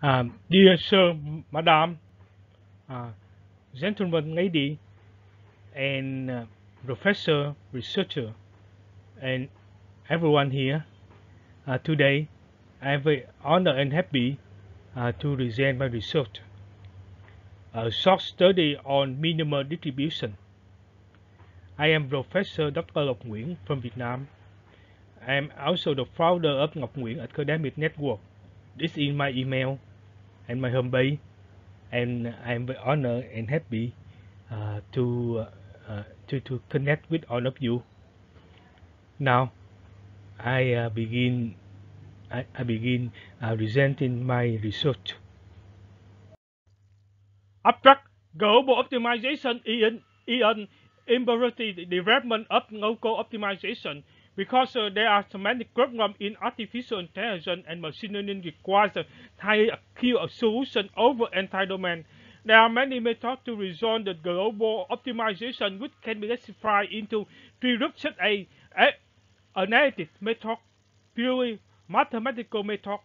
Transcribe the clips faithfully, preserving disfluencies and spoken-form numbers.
Um, dear sir, madam, uh, gentlemen, lady, and uh, professor, researcher, and everyone here, uh, today I am very honored and happy uh, to present my research, a short study on minima distribution. I am Professor Doctor Loc Nguyen from Vietnam. I am also the founder of Loc Nguyen Academic Network. This is my email and my home base, and I am very honored and happy uh, to, uh, to to connect with all of you. Now, I uh, begin. I, I begin uh, presenting my research. Abstract global optimization is an, is an imperative development of local optimization, because uh, there are so many problems in artificial intelligence and machine learning requires a high Q of solution over anti-domain. There are many methods to resolve the global optimization, which can be classified into three groups, such as analytic method, purely mathematical method,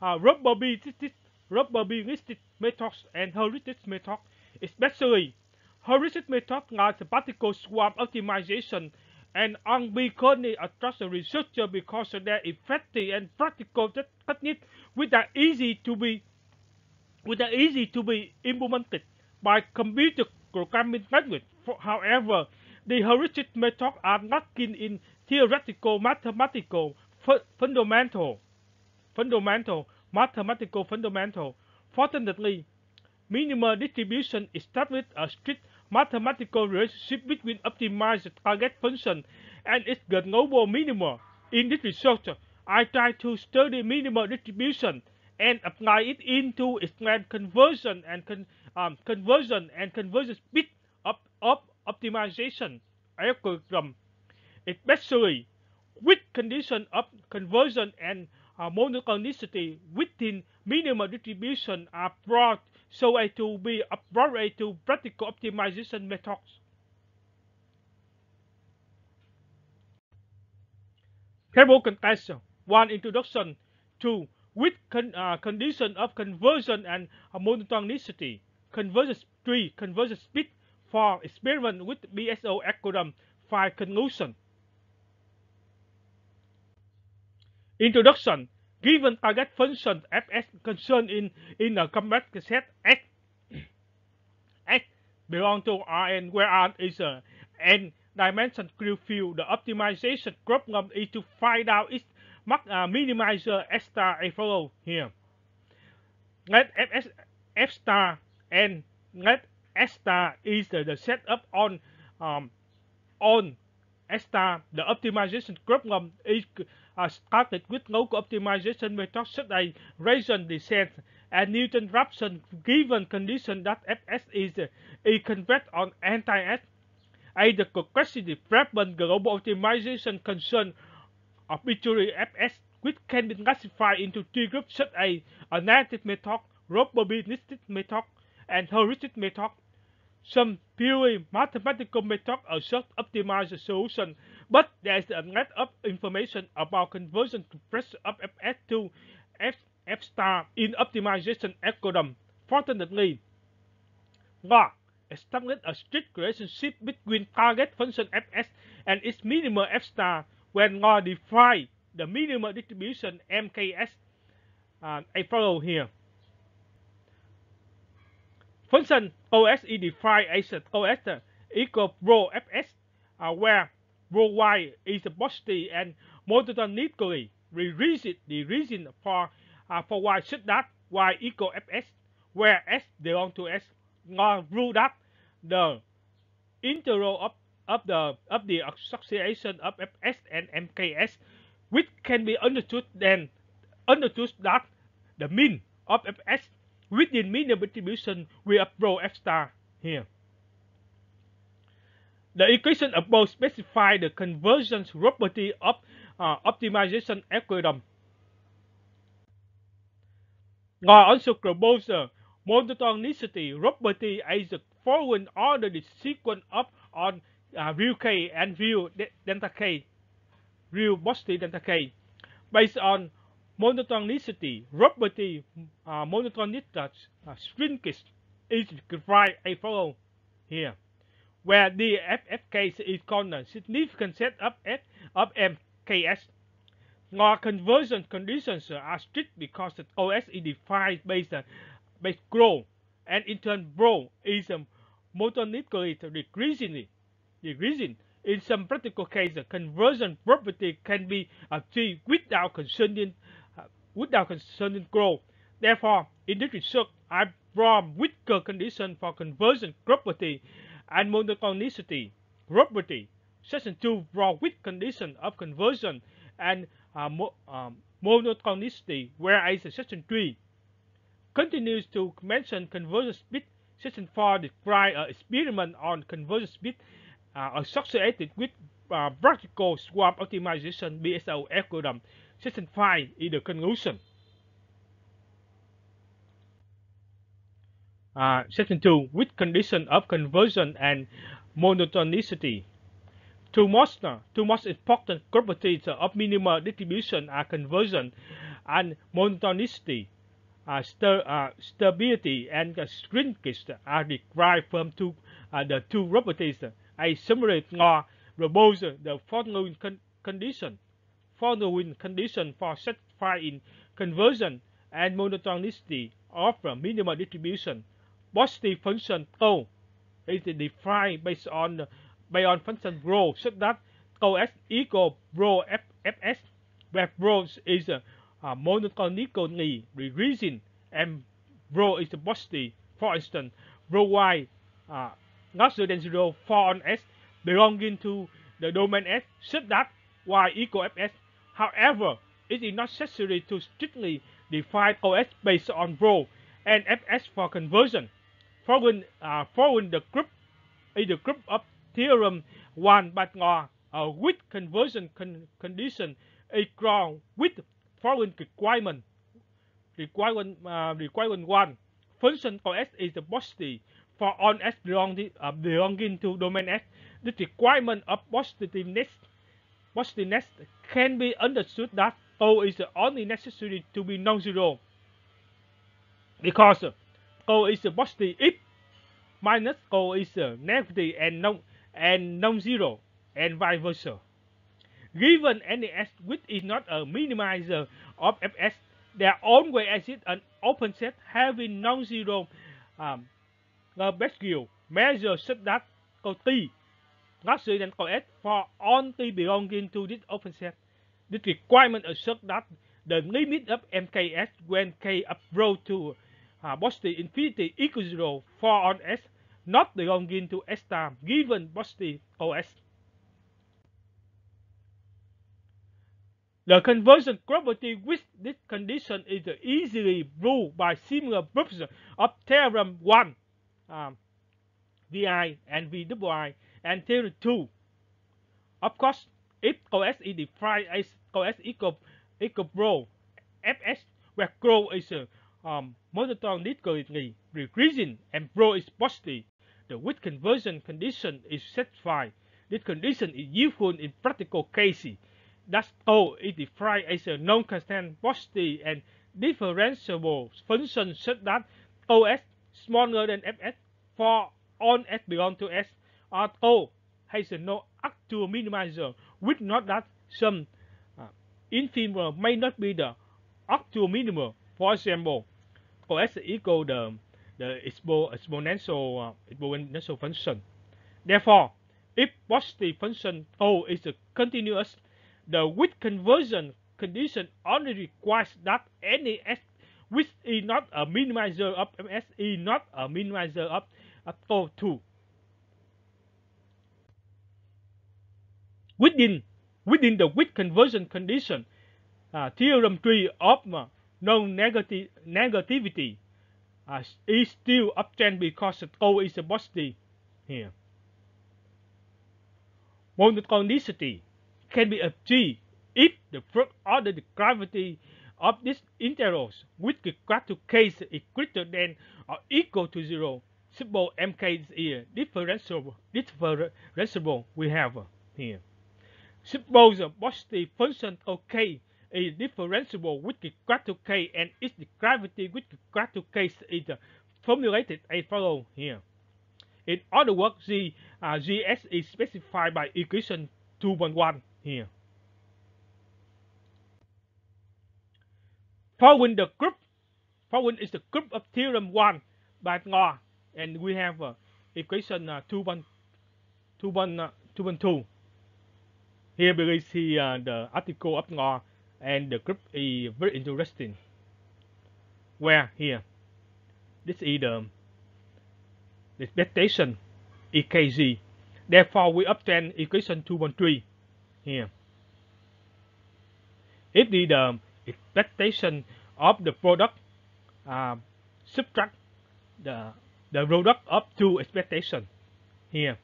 uh, probabilistic, probabilistic methods, and heuristic method. Especially heuristic methods like the particle swarm optimization and unbeaconed attracts the researcher because of their effective and practical techniques, which are easy to be which are easy to be implemented by computer programming language. However, the heuristic methods are lacking in theoretical mathematical fundamental fundamental mathematical fundamental. Fortunately, minimal distribution establishes a strict mathematical relationship between optimized target function and its global minima. In this research, I try to study minimal distribution and apply it into explain conversion and con um, conversion and conversion speed of, of optimization algorithm, especially with condition of conversion and uh, monotonicity within minimal distribution are brought so as to be appropriate to practical optimization methods. Table contains one introduction, two with con uh, condition of conversion and uh, monotonicity, conversion three conversion speed, four experiment with B S O algorithm, five conclusion. Introduction. Given target function F S concerned in in a complex set X, X belongs to R N, where R is a n dimension clear field. The optimization problem is to find out its uh, minimizer F star. I follow here. Let F S F star and let S star is the, the setup on um, on S star. The optimization problem is Uh, started with local optimization methods such as Bayesian descent and Newton-Raphson, given condition that F S is uh, a convex on anti-S. As the complexity problem global optimization concern arbitrary F S, which can be classified into three groups such as analytic method, probabilistic method, and heuristic method. Some purely mathematical methods are self-optimized solutions, but there is a lack of information about conversion pressure of F S to F, F star in optimization algorithm. Fortunately, Loc established a strict relationship between target function F S and its minimal F star when Loc defined the minimal distribution M K S. Uh, I follow here. Function O S is defined as O S equals rho F S, uh, where rho y is positive and monotonically reason the reason for uh, for y such that y equals F S, where S belongs to S. Loc rule that the integral of, of the of the association of F S and M K S, which can be understood then understood that the mean of F S within minimal distribution we approach F star here. The equation above specify the convergence property of uh, optimization algorithm. Loc also proposes the monotonicity property as the following order the sequence of on uh, real K and real delta K, real positive delta K, based on monotonicity, property, uh, monotonic uh, shrinkage is quite a follow here, where the F F K is called a significant set of F of M K S. Now, conversion conditions are strict because the O S is defined based on base growth, and in turn, growth is um, monotonically decreasing. decreasing. In some practical cases, conversion property can be achieved without concerning uh, without concerning growth. Therefore, in this research, I draw weaker conditions for conversion property and monotonicity property. Section two draw weak condition of conversion and uh, mo um, monotonicity, whereas section three continues to mention conversion speed. Section four describes an experiment on conversion speed Uh, associated with uh, particle swarm optimization B S O algorithm. Section five is the conclusion. Uh, section two, with condition of conversion and monotonicity. Two most, uh, two most important properties of minima distribution are conversion and monotonicity. Uh, st uh, stability and uh, shrinkage are derived from two, uh, the two properties. I summary or propose the following con condition, following condition for satisfying conversion and monotonicity of a minimal distribution. Positive function tau is defined based on Bayesian function rho, such that tau s equals rho f f s, where rho is a, a monotonically decreasing and rho is positive. For instance, rho y Uh, greater than zero for on S belonging to the domain S, such that Y equals F S. However, it is not necessary to strictly define O S based on rho and F S for conversion. Following, uh, following the group is the group of theorem one but not uh, with conversion con condition is ground with following requirement. Requirement uh, requirement one, function O S is the positive for on S belonging, uh, belonging to domain S. The requirement of positiveness, positiveness can be understood that O is only necessary to be non-zero, because O is positive if minus O is negative and non and non-zero, and vice versa. Given any S which is not a minimizer of F S, there always exists an open set having non-zero um, Lebesgue measure such that tau T greater than tau S for all T belonging to this open set. This requirement asserts that the limit of M K S when K up rho to uh, positive infinity equals zero for all S not belonging to S star given positive O S. The conversion property with this condition is easily proved by similar proofs of theorem one. Um, V I and V W I and theory two. Of course, if O S is defined as O S equals equal rho F S, where rho is uh, um, monotonically decreasing and rho is positive, the weak conversion condition is satisfied. This condition is useful in practical cases. Thus, O is defined as a non-constant positive and differentiable function such that O S smaller than F S for on S belong to S, or O has no actual minimizer with not that some uh, infimum may not be the actual minimum. For example, O S equals the, the expo, exponential, uh, exponential function. Therefore, if positive function O is a continuous, the with conversion condition only requires that any S which is not a minimizer of F S is not a minimizer of, of tau two. Within, within the weak conversion condition, uh, theorem three of uh, non-negative negativity uh, is still obtained because tau is a positive here. Monotonicity can be achieved if the first order gravity of these integrals with regard to k is greater than or equal to zero. Simple mk is differentiable, differentiable we have here. Suppose a positive function of k is differentiable with regard to K and its degrivation with regard to K is formulated as follows here. In other words, G, uh, Gs is specified by equation two one one here. Following the group, following is the group of theorem one by Ngo, and we have uh, equation uh, two one two. Here we see uh, the article of Ngo, and the group is very interesting. Where here, this is the expectation E K G. Therefore, we obtain equation two one three here. If the, the expectation of the product uh, subtract the the product of two expectation here,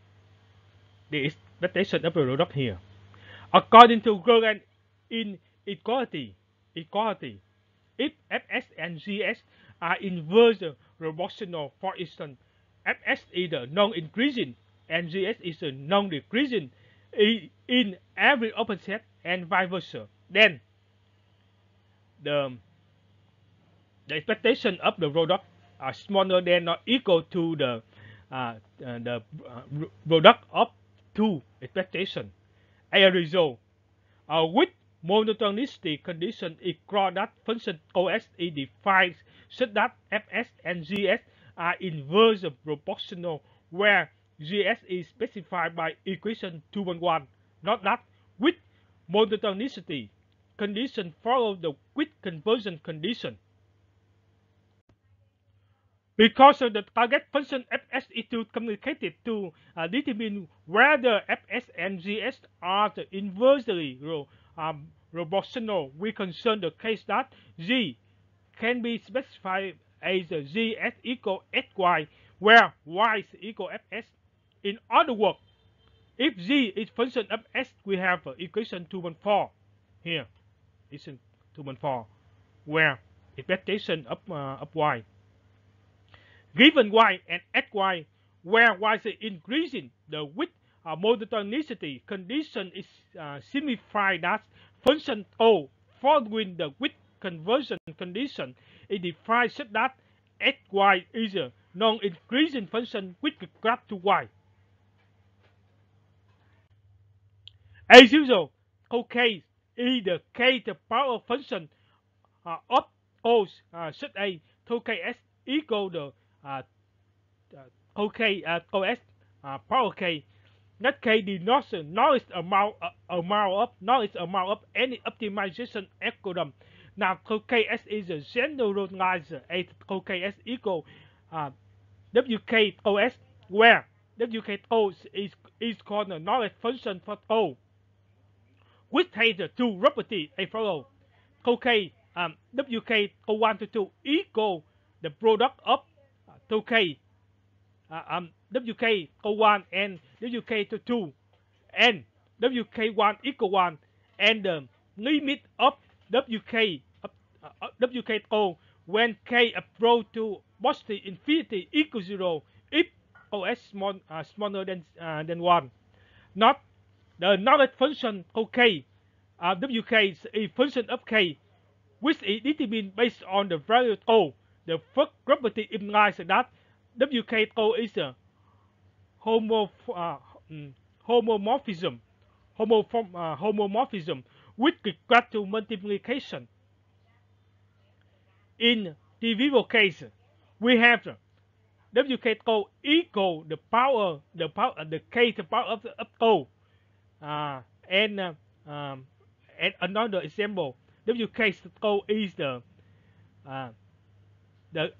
the expectation of the product here. According to Gordan's inequality, equality, if Fs and Gs are inverse proportional, for instance, Fs is non-increasing and Gs is non-decreasing in every open set and vice versa, then the, the expectation of the product are smaller than or equal to the uh, uh, the uh, product of two expectations. As a result, uh, with monotonicity condition is Gromberg function coefficient is defined such that Fs and Gs are inverse proportional, where Gs is specified by equation two one one. Note that with monotonicity condition follows the quick conversion condition. Because the target function Fs is too complicated to uh, determine whether Fs and Gs are the inversely um, proportional, we concern the case that G can be specified as Gs equal Sy, where Y is equal Fs. In other words, if G is function of S, we have uh, equation two one four here, equation two one four, where expectation of, uh, of Y. Given Y and Xy, where Y is increasing, the width of monotonicity condition is uh, signified that function O following the width conversion condition is defined such that Xy is a non-increasing function with regard to Y. As usual, OK is the k the power function uh, of O uh, such a K S equal the Uh, uh, OK, uh, O S uh, power K. That K denotes the knowledge amount, uh, amount of knowledge amount of any optimization algorithm. Now, K S is a generalized as K S equal uh, W K O S, where W K O is is called the knowledge function for O, which has the two properties as follows. K um, W K O one to two equal the product of two K, uh, um, W K O one and W K O two, and W K one equal one, and the um, limit of W K uh, uh, W K O when K approach to positive infinity equals zero if O S small, uh, smaller than uh, than one. Not the knowledge function OK, uh, W K is a function of K, which is determined based on the value O. The first property implies that W K O is a homo, uh, um, homomorphism, homo, uh, homomorphism with regard to multiplication. In the vivo case, we have W K O equal the power, the power, the k the power of, of O, uh, and uh, um, and another example, W K O is the uh, the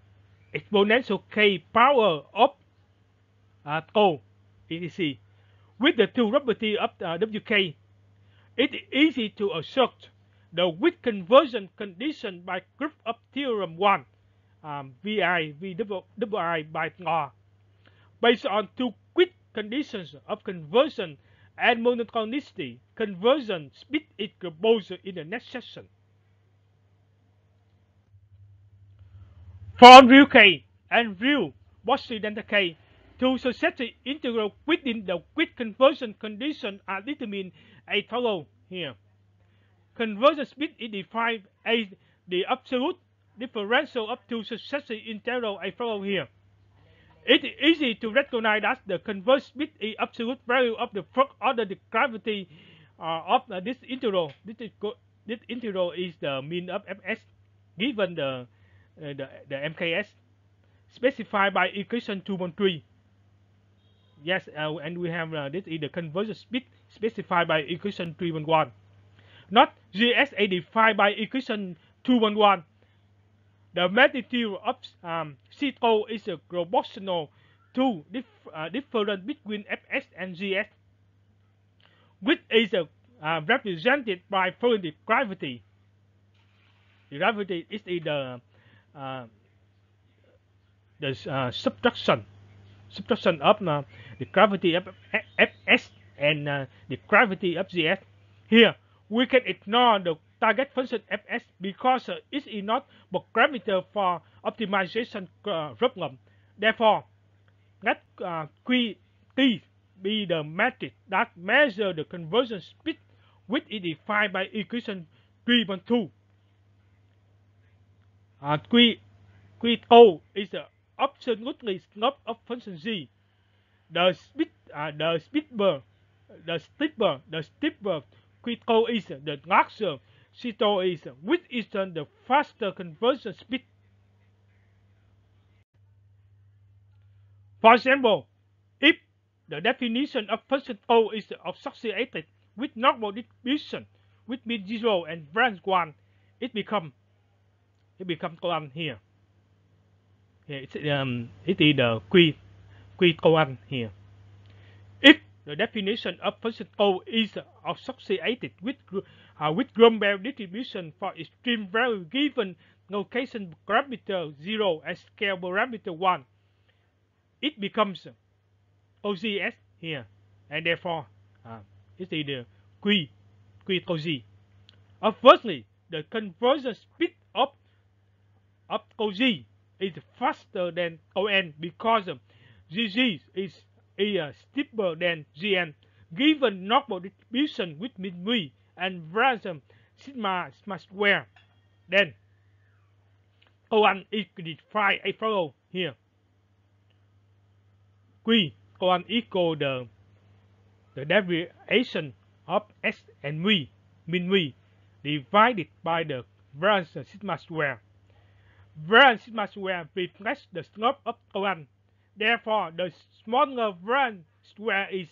exponential k power of uh, O, et cetera. With the two properties of uh, W K, it is easy to assert the weak conversion condition by group of theorem one, um, V I, V I by Ngo, based on two quick conditions of conversion and monotonicity. Conversion speed is proposed in the next section. From real K and real Borsig delta K, two successive integrals within the quick conversion condition are determined as follows here. Convergence speed is defined as the absolute differential of two successive integrals I follow here. It is easy to recognize that the convergence speed is absolute value of the first order degrivation uh, of uh, this integral. This, is this integral is the mean of F S given the, uh, the, the M K S specified by equation two point three. Yes, uh, and we have uh, this is the convergence speed specified by equation three point one. Not G S A defined by equation two point one. The magnitude of um, C tau is uh, proportional to dif uh, difference between F S and G S, which is uh, uh, represented by following the gravity. The gravity is the uh, the uh, subtraction, subtraction of uh, the gravity of F S and uh, the gravity of G S. Here we can ignore the target function F S because uh, it is not a parameter for optimization uh, problem. Therefore, let uh, Q T be the metric that measures the conversion speed, which is defined by equation three point two. Uh, Q, Q O is the absolutely slope of function G. The speed, uh, the steeper, the steeper, the steeper Q O is the larger. C tau is which is the faster conversion speed. For example, if the definition of function tau is associated with normal distribution with mean zero and branch one, it becomes it becomes one here. Here it's, um, it is the Q Q tau one here. If the definition of function tau is associated with uh, with Gromberg distribution for extreme value given location parameter zero and scale parameter one, it becomes O G S here, and therefore uh, it is the Q Q tau G. Obviously, the conversion speed of of tau G is faster than O N because um, G G is is steeper than G N given normal distribution with mean mu and branch sigma sigma square. Then O one is defined as follows here. Q O one equal the the deviation of S and mu mean mu divided by the branch sigma square. Branch sigma square reflects the slope of O one. Therefore, the smaller branch square is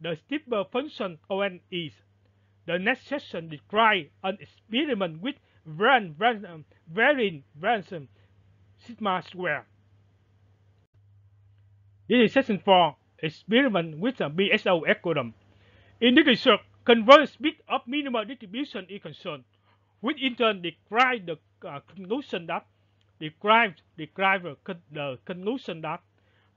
the steeper function O N is. The next section describes an experiment with branch branch um, varying branch um, sigma square. This is section four, experiment with a B S O algorithm. In this research, convergence speed of minimal distribution is concerned, which in turn describes the uh, conclusion that Describes describe the conclusion that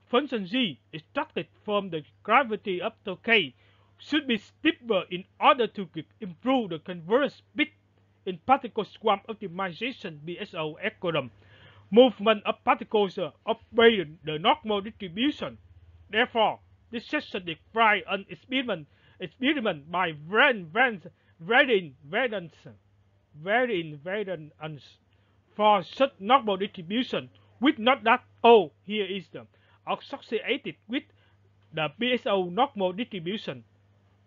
function G extracted from the gravity of tau K should be steeper in order to improve the convergence speed in particle swarm optimization B S O algorithm. Movement of particles obeys the normal distribution. Therefore, this section describes an experiment experiment by variant variance variance variance. For such normal distribution, with not that O here is the associated with the B S O normal distribution.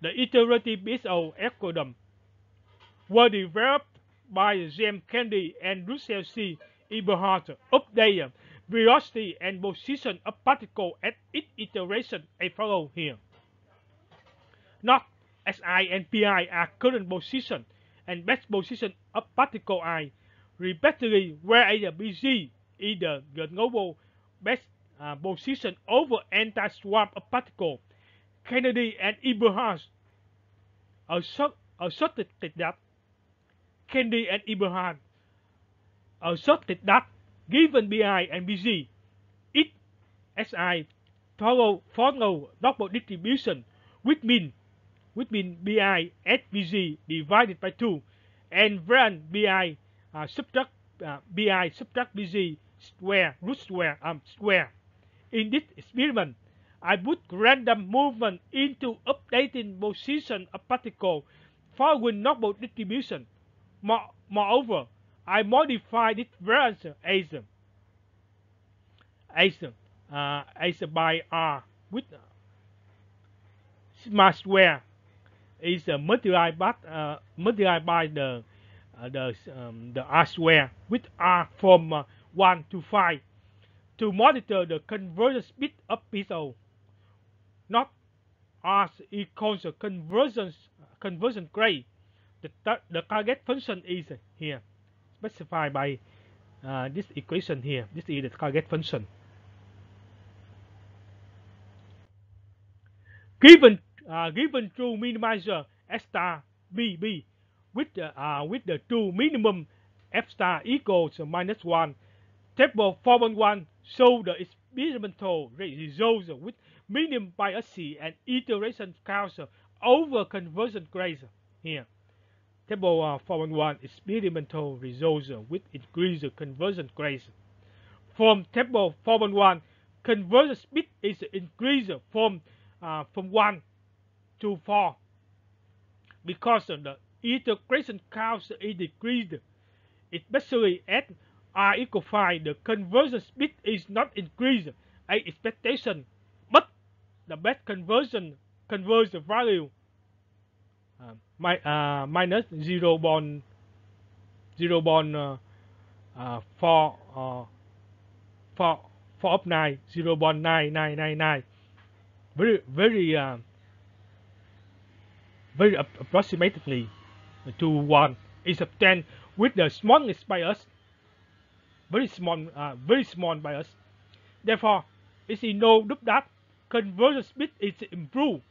The iterative B S O algorithm were developed by James Kennedy and Russell C. Eberhart. Update velocity and position of particle at each iteration I follow here. Not S I and P I are current position and best position of particle I. Respectively, where a B G is the global best uh, position over anti-swarm of particle. Kennedy and Eberhart asserted that Kennedy and Eberhart asserted that given B I and B G, it S I follow follow normal distribution, which mean which mean B I at B G divided by two, and variance B I. Uh, subtract uh, B I subtract B G square root square um square. In this experiment, I put random movement into updating position of particle following normal distribution. More, moreover, I modify this variance as as, uh, as by R with uh, sigma square is uh, multiplied by uh, multiplied by the uh, the um, the R square with R from uh, one to five to monitor the conversion speed of B S O. Not R equals conversion conversion grade. The tar the target function is here specified by uh, this equation here. This is the target function. Given uh, given true minimizer F star B B with the uh, with the true minimum F star equals minus one. Table four point one shows the experimental results with minimum bias and iteration counts over conversion grades here. Table uh, four point one experimental results with increased conversion grades. From table four point one, conversion speed is increased from uh, from one to four because the iteration counts is decreased, especially at R equal five, the conversion speed is not increased as expectation, but the best conversion conversion value uh, my, uh, minus zero bond zero bond uh, uh, four uh, four four of nine zero bond nine nine nine nine very very uh, very approximately to one is obtained with the smallest bias. Very small, uh, very small bias. Therefore, it is no doubt that conversion speed is improved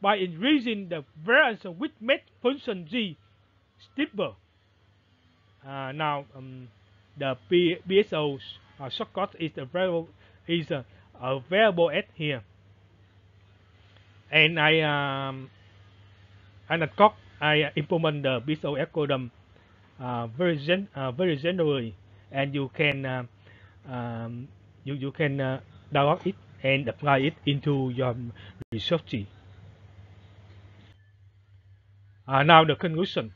by increasing the variance which makes function G steeper. Uh, now, um, the P BSO uh, shortcut is available is uh, available at here, and I um, and of course I implement the B S O algorithm uh, very gen uh, very generally. And you can uh, um, you you can uh, download it and apply it into your research tree. Uh, now the conclusion: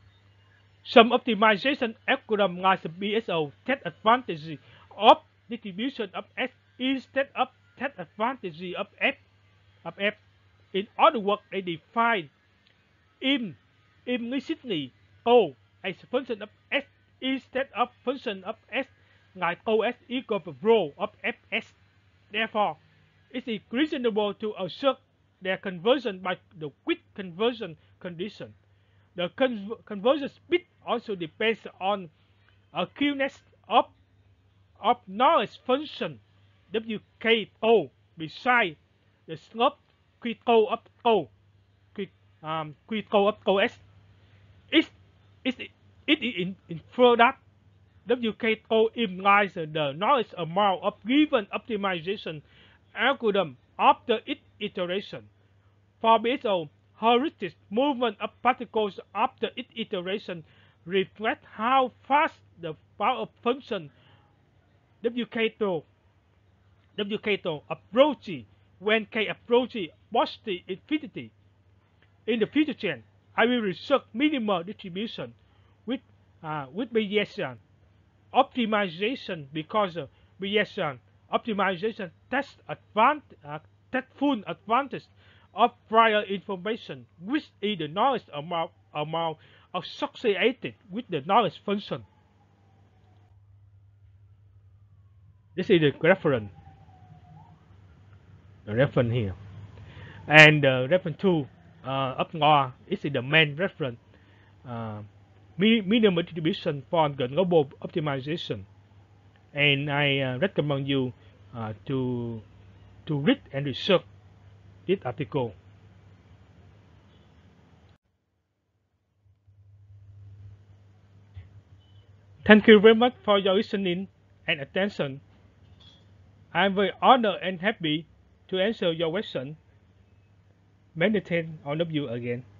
some optimization algorithm like B S O take advantage of distribution of S instead of take advantage of F of F. In other words, they define im implicitly O as a function of S instead of function of S, like O S equals the rho of F S. Therefore, it is reasonable to assert their conversion by the quick conversion condition. The con conversion speed also depends on acuteness of of knowledge function W K O besides the slope Q T O of O, Q, um, Q T O of O S. It is It is inferred that W K O implies the knowledge amount of given optimization algorithm after its iteration. For B S O, heuristic movement of particles after its iteration reflects how fast the power function W K O, W K O approaches when K approaches positive infinity. In the future chain, I will research minimal distribution with uh, with Bayesian optimization because uh, Bayesian optimization takes advan uh, takes full advantage of prior information, which is the knowledge amount amount associated with the knowledge function. This is the reference, the reference here, and the uh, reference two uh, up north is the main reference. Uh, Minimum distribution for global optimization, and I uh, recommend you uh, to to read and research this article. Thank you very much for your listening and attention. I am very honored and happy to answer your question. Many thanks all of you again.